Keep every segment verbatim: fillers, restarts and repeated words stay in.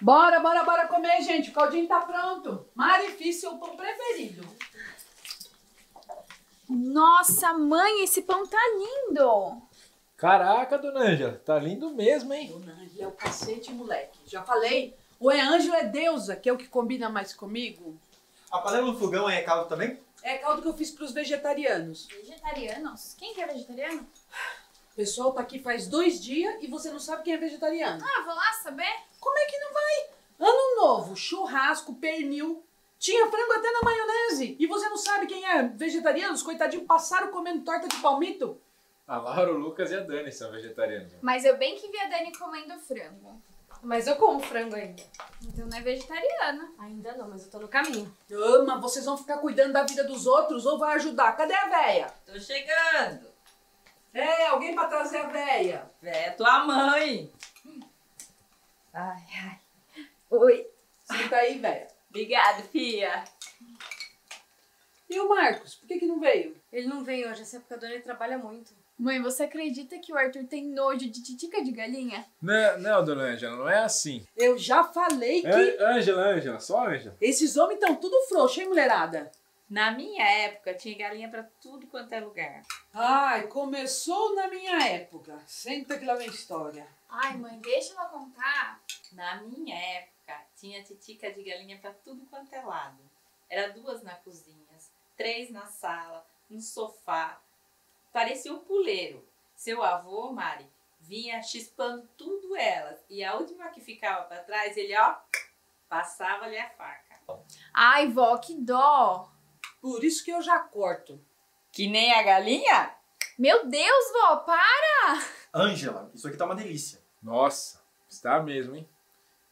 Bora, bora, bora comer, gente. O caldinho tá pronto. Mari, fiz seu pão preferido. Nossa, mãe, esse pão tá lindo. Caraca, dona Ângela, tá lindo mesmo, hein? Dona Ângela é o cacete, moleque. Já falei. Ou é Ângela, é deusa, que é o que combina mais comigo. A panela no fogão aí é caldo também? É caldo que eu fiz pros vegetarianos. Vegetarianos? Quem que é vegetariano? O pessoal tá aqui faz dois dias e você não sabe quem é vegetariano. Ah, vou lá saber. Como é que não vai? Ano novo, churrasco, pernil. Tinha frango até na maionese. E você não sabe quem é vegetariano? Os coitadinhos passaram comendo torta de palmito. A Laura, o Lucas e a Dani são vegetarianos. Mas eu bem que vi a Dani comendo frango. Mas eu como frango ainda. Então não é vegetariana. Ainda não, mas eu tô no caminho. Ah, mas vocês vão ficar cuidando da vida dos outros ou vai ajudar? Cadê a véia? Tô chegando. É, alguém pra trazer a véia. Véia, tua mãe. Ai, ai. Oi. Senta aí, véia. Obrigada, fia. E o Marcos, por que que não veio? Ele não veio hoje, essa época do ano ele trabalha muito. Mãe, você acredita que o Arthur tem nojo de titica de galinha? Não, não, dona Ângela, não é assim. Eu já falei que... Ângela, Ângela, só Ângela. Esses homens estão tudo frouxos, hein, mulherada? Na minha época, tinha galinha pra tudo quanto é lugar. Ai, começou na minha época. Senta que lá vem história. Ai, mãe, deixa ela contar. Na minha época, tinha titica de galinha pra tudo quanto é lado. Era duas na cozinha, três na sala, no sofá. Parecia um puleiro. Seu avô, Mari, vinha chispando tudo elas. E a última que ficava pra trás, ele, ó, passava-lhe a faca. Ai, vó, que dó. Por isso que eu já corto. Que nem a galinha? Meu Deus, vó, para! Ângela, isso aqui tá uma delícia. Nossa, está mesmo, hein?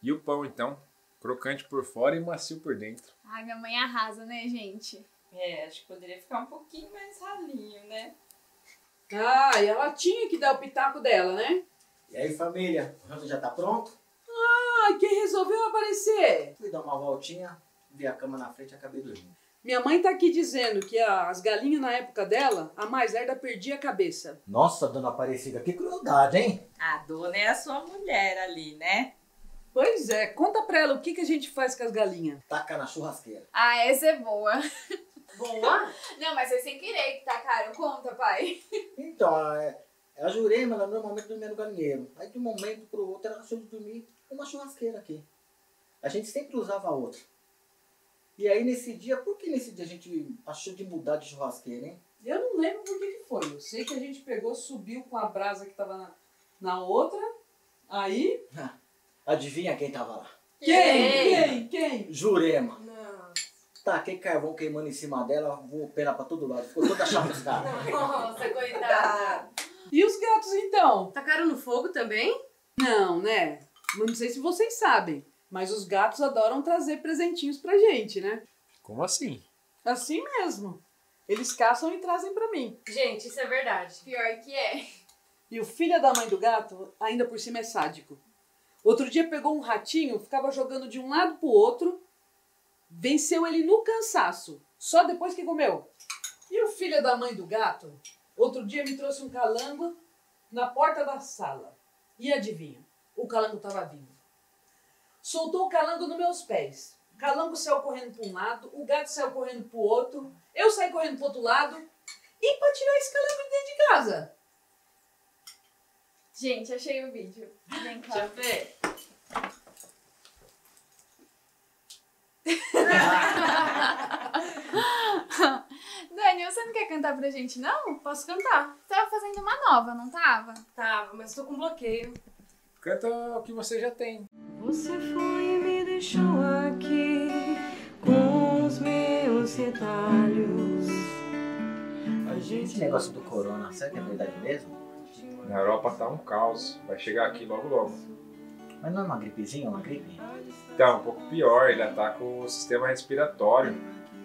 E o pão, então? Crocante por fora e macio por dentro. Ai, minha mãe arrasa, né, gente? É, acho que poderia ficar um pouquinho mais ralinho, né? Ah, e ela tinha que dar o pitaco dela, né? E aí, família, o rango já tá pronto? Ah, quem resolveu aparecer? Fui dar uma voltinha, vi a cama na frente e acabei dormindo. Minha mãe tá aqui dizendo que as galinhas na época dela, a mais herda perdia a cabeça. Nossa, dona Aparecida, que crueldade, hein? A dona é a sua mulher ali, né? Pois é, conta pra ela o que, que a gente faz com as galinhas. Taca na churrasqueira. Ah, essa é boa. Boa? Não, mas foi sem querer que tacaram. Conta, pai. Então, a Jurema, ela normalmente dormia no galinheiro. Aí de um momento pro outro, ela achou de dormir uma churrasqueira aqui. A gente sempre usava a outra. E aí nesse dia, por que nesse dia a gente achou de mudar de churrasqueira, hein? Eu não lembro por que foi. Eu sei que a gente pegou, subiu com a brasa que tava na, na outra, aí... Adivinha quem tava lá? Quem? Quem? Quem? Jurema. Não. Taquei carvão queimando em cima dela, vou penar pra todo lado. Ficou toda chamuscada. Nossa, coitada. E os gatos então? Tacaram no fogo também? Não, né? Não sei se vocês sabem. Mas os gatos adoram trazer presentinhos pra gente, né? Como assim? Assim mesmo. Eles caçam e trazem pra mim. Gente, isso é verdade. Pior que é. E o filho da mãe do gato, ainda por cima, é sádico. Outro dia pegou um ratinho, ficava jogando de um lado pro outro, venceu ele no cansaço, só depois que comeu. E o filho da mãe do gato, outro dia me trouxe um calango na porta da sala. E adivinha? O calango tava vindo. Soltou o calango nos meus pés. O calango saiu correndo para um lado, o gato saiu correndo para o outro, eu saí correndo para o outro lado. E para tirar esse calango de dentro de casa. Gente, achei o vídeo. Vem cá. Deixa eu ver. Dani, você não quer cantar pra gente, não? Posso cantar. Tava fazendo uma nova, não tava? Tava, mas tô com bloqueio. Canta o que você já tem. Você foi e me deixou aqui com os meus retalhos. Esse negócio do corona, será que é verdade mesmo? Na Europa tá um caos, vai chegar aqui logo logo. Mas não é uma gripezinha, é uma gripe? Tá um pouco pior, ele ataca o sistema respiratório.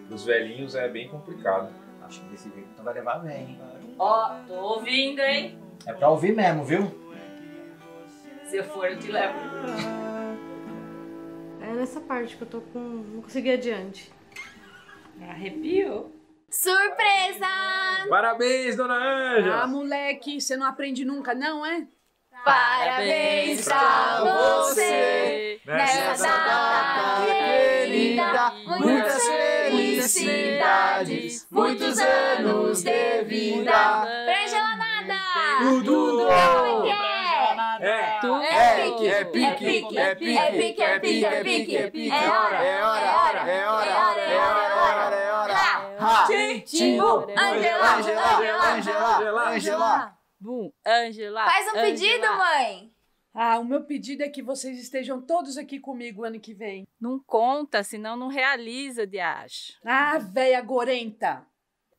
Os velhinhos é bem complicado. Acho que desse jeito não vai levar bem, hein? Ó, oh, tô ouvindo, hein? É pra ouvir mesmo, viu? Se eu for, eu te levo. É nessa parte que eu tô com... não consegui adiante. Arrepiou. Surpresa! Parabéns, dona Ângela! Ah, moleque, você não aprende nunca, não, é? Parabéns pra você! nessa data querida, muitas felicidades, muitos anos de vida. Pra gelanada! Tudo! É pique, é pique, é pique, é pique, é pique, é pique, é pique, é hora, é hora, é hora, é hora, é hora, é hora, ha, Timbu, Ângela, Ângela, Ângela, Ângela, Bum, Ângela. Faz um pedido, mãe. Ah, o meu pedido é que vocês estejam todos aqui comigo ano que vem. Não conta, senão não realiza, diacho. Ah, véia gorenta.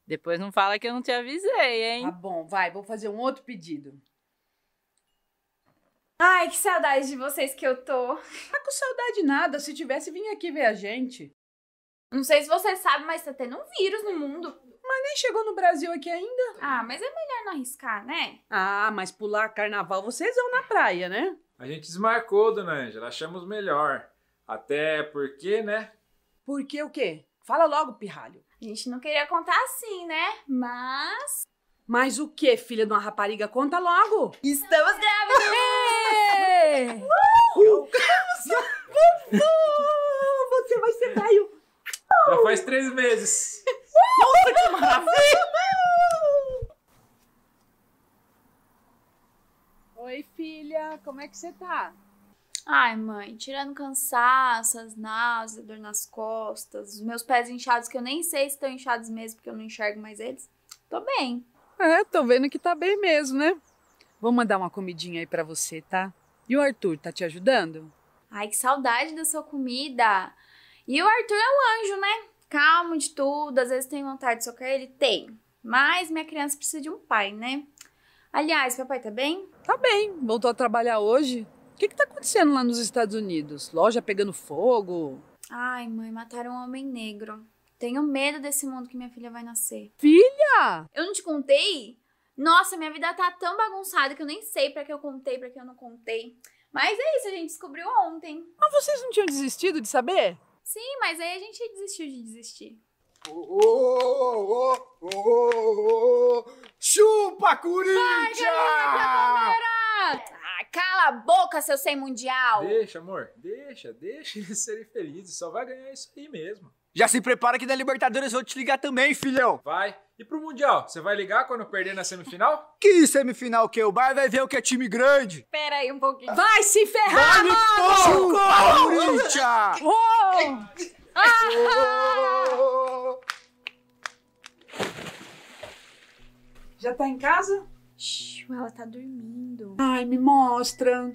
Depois não fala que eu não te avisei, hein? Tá bom, vai, vou fazer um outro pedido. Ai, que saudade de vocês que eu tô. Tá com saudade nada, se tivesse, vinha aqui ver a gente. Não sei se você sabe, mas tá tendo um vírus no mundo. Mas nem chegou no Brasil aqui ainda. Ah, mas é melhor não arriscar, né? Ah, mas pular carnaval vocês vão na praia, né? A gente desmarcou, dona Ângela, achamos melhor. Até porque, né? Porque o quê? Fala logo, pirralho. A gente não queria contar assim, né? Mas... Mas o quê, filha de uma rapariga? Conta logo! Estamos grávidas! uh, uh, você vai ser velho! Já faz três meses! Nossa, que maravilha! Oi, filha, como é que você tá? Ai, mãe, tirando cansaço, as náuseas, dor nas costas, os meus pés inchados, que eu nem sei se estão inchados mesmo, porque eu não enxergo mais eles. Tô bem. É, tô vendo que tá bem mesmo, né? Vou mandar uma comidinha aí pra você, tá? E o Arthur, tá te ajudando? Ai, que saudade da sua comida! E o Arthur é um anjo, né? Calmo de tudo, às vezes tem vontade de socar ele? Tem. Mas minha criança precisa de um pai, né? Aliás, papai tá bem? Tá bem, voltou a trabalhar hoje. O que que tá acontecendo lá nos Estados Unidos? Loja pegando fogo? Ai, mãe, mataram um homem negro. Tenho medo desse mundo que minha filha vai nascer. Filha! Eu não te contei? Nossa, minha vida tá tão bagunçada que eu nem sei pra que eu contei, pra que eu não contei. Mas é isso, a gente descobriu ontem. Mas vocês não tinham desistido de saber? Sim, mas aí a gente desistiu de desistir. Oh, oh, oh, oh, oh. Chupa, Corinthians! Vai, ah, cala a boca, seu sem mundial! Deixa, amor, deixa, deixa eles serem felizes, só vai ganhar isso aí mesmo. Já se prepara que da Libertadores eu vou te ligar também, filhão! Vai! E pro Mundial, você vai ligar quando perder na semifinal? Que semifinal que? O Bar vai ver o que é time grande! Pera aí um pouquinho. Vai se ferrar, mano! Corinthians! Já tá em casa? Xiu, ela tá dormindo. Ai, me mostra.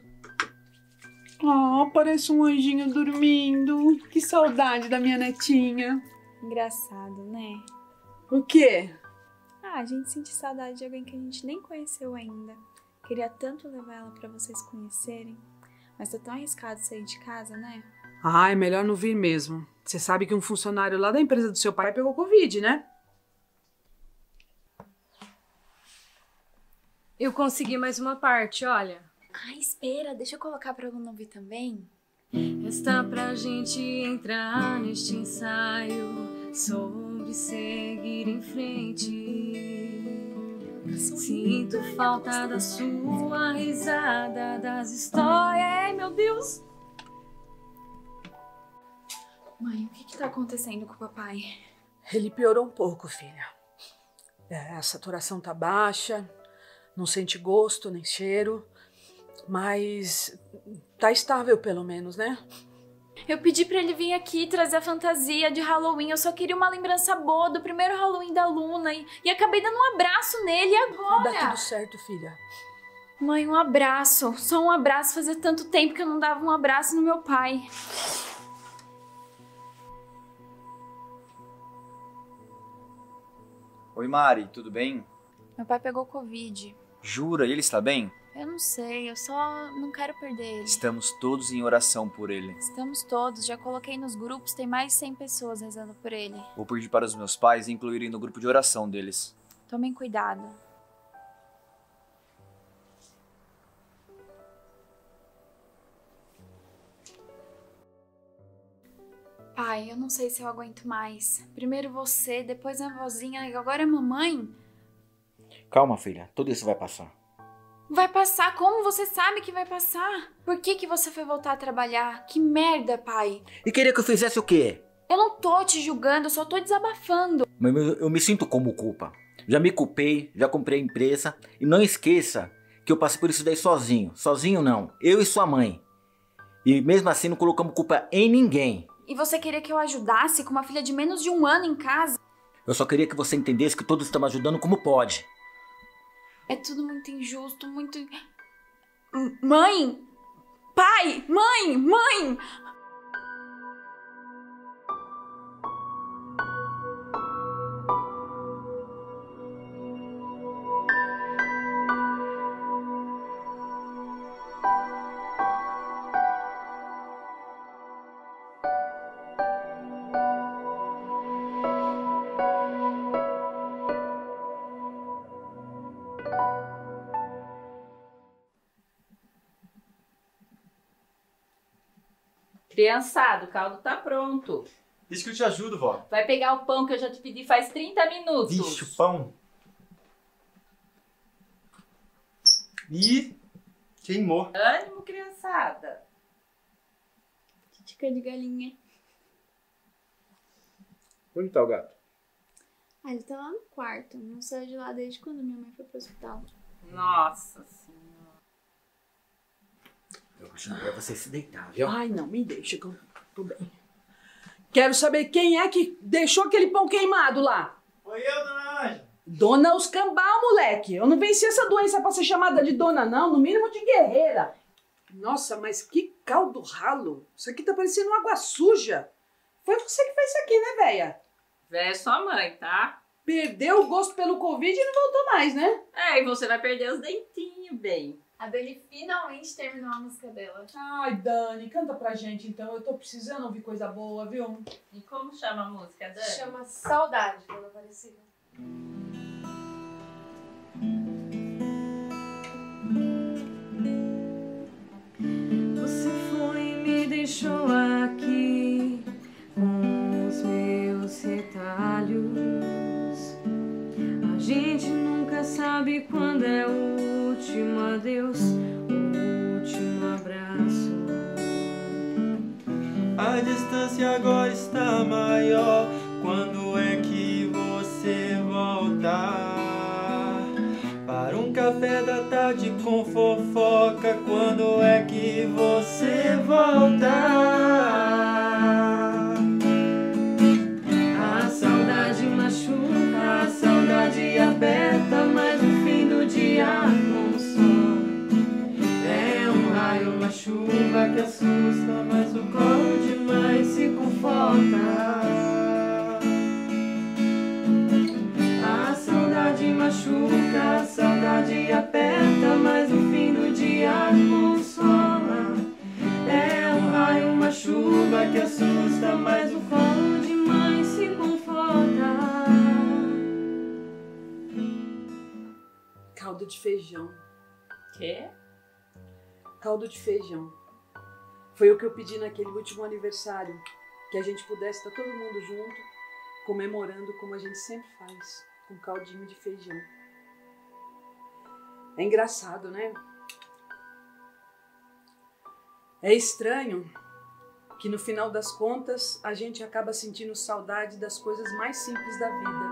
Ah, oh, parece um anjinho dormindo. Que saudade da minha netinha. Engraçado, né? O quê? Ah, a gente sente saudade de alguém que a gente nem conheceu ainda. Queria tanto levar ela pra vocês conhecerem. Mas tá tão arriscado sair de casa, né? Ah, é melhor não vir mesmo. Você sabe que um funcionário lá da empresa do seu pai pegou Covid, né? Eu consegui mais uma parte, olha. Ah, espera, deixa eu colocar pra Luna ouvir também. Está pra gente entrar neste ensaio sobre seguir em frente. Sinto falta da sua risada, das histórias. Ai, meu Deus! Mãe, o que que tá acontecendo com o papai? Ele piorou um pouco, filha. É, a saturação tá baixa, não sente gosto nem cheiro. Mas tá estável, pelo menos, né? Eu pedi pra ele vir aqui trazer a fantasia de Halloween. Eu só queria uma lembrança boa do primeiro Halloween da Luna. E, e acabei dando um abraço nele agora. Dá tudo certo, filha. Mãe, um abraço. Só um abraço. Fazia tanto tempo que eu não dava um abraço no meu pai. Oi, Mari. Tudo bem? Meu pai pegou Covid. Jura? E ele está bem? Eu não sei, eu só não quero perder ele. Estamos todos em oração por ele. Estamos todos, já coloquei nos grupos, tem mais de cem pessoas rezando por ele. Vou pedir para os meus pais incluírem no grupo de oração deles. Tomem cuidado. Pai, eu não sei se eu aguento mais. Primeiro você, depois a vozinha, agora a mamãe. Calma, filha, tudo isso vai passar. Vai passar? Como você sabe que vai passar? Por que que você foi voltar a trabalhar? Que merda, pai. E queria que eu fizesse o quê? Eu não tô te julgando, eu só tô desabafando. Mas eu me sinto como culpa. Já me culpei, já comprei a empresa. E não esqueça que eu passei por isso daí sozinho. Sozinho não, eu e sua mãe. E mesmo assim não colocamos culpa em ninguém. E você queria que eu ajudasse com uma filha de menos de um ano em casa? Eu só queria que você entendesse que todos estamos ajudando como pode. É tudo muito injusto, muito... Mãe! Pai! Mãe! Mãe! Criançada, o caldo tá pronto. Diz que eu te ajudo, vó. Vai pegar o pão que eu já te pedi faz trinta minutos. Vixe, o pão. Ih, queimou. Ânimo, criançada. Titica de galinha. Onde tá o gato? Ah, ele tá lá no quarto. Não saiu de lá desde quando minha mãe foi pro hospital. Nossa senhora. Eu acho melhor você se deitar, viu? Ai, não, me deixa que eu tô bem. Quero saber quem é que deixou aquele pão queimado lá. Foi eu, dona Ângela. Dona Oscambal, moleque. Eu não venci essa doença pra ser chamada de dona, não. No mínimo de guerreira. Nossa, mas que caldo ralo. Isso aqui tá parecendo água suja. Foi você que fez isso aqui, né, véia? Véia é sua mãe, tá? Perdeu o gosto pelo Covid e não voltou mais, né? É, e você vai perder os dentinhos, bem. A Dani finalmente terminou a música dela. Ai, Dani, canta pra gente então. Eu tô precisando ouvir coisa boa, viu? E como chama a música, Dani? Chama Saudade, dona Aparecida. Você foi e me deixou aqui com os meus retalhos. A gente nunca sabe quando é o último adeus, o último abraço. A distância agora está maior. Quando é que você voltar? Para um café da tarde com fofoca. Quando é que você voltar? A saudade machuca, a saudade aperta, mas no fim do dia chuva que assusta, mas o colo demais se conforta. A saudade machuca, a saudade aperta, mas no fim do dia consola. É um raio, uma chuva que assusta, mas o colo demais se conforta. Caldo de feijão. Quê? Caldo de feijão. Foi o que eu pedi naquele último aniversário, que a gente pudesse estar todo mundo junto, comemorando como a gente sempre faz, com caldinho de feijão. É engraçado, né? É estranho que no final das contas a gente acaba sentindo saudade das coisas mais simples da vida.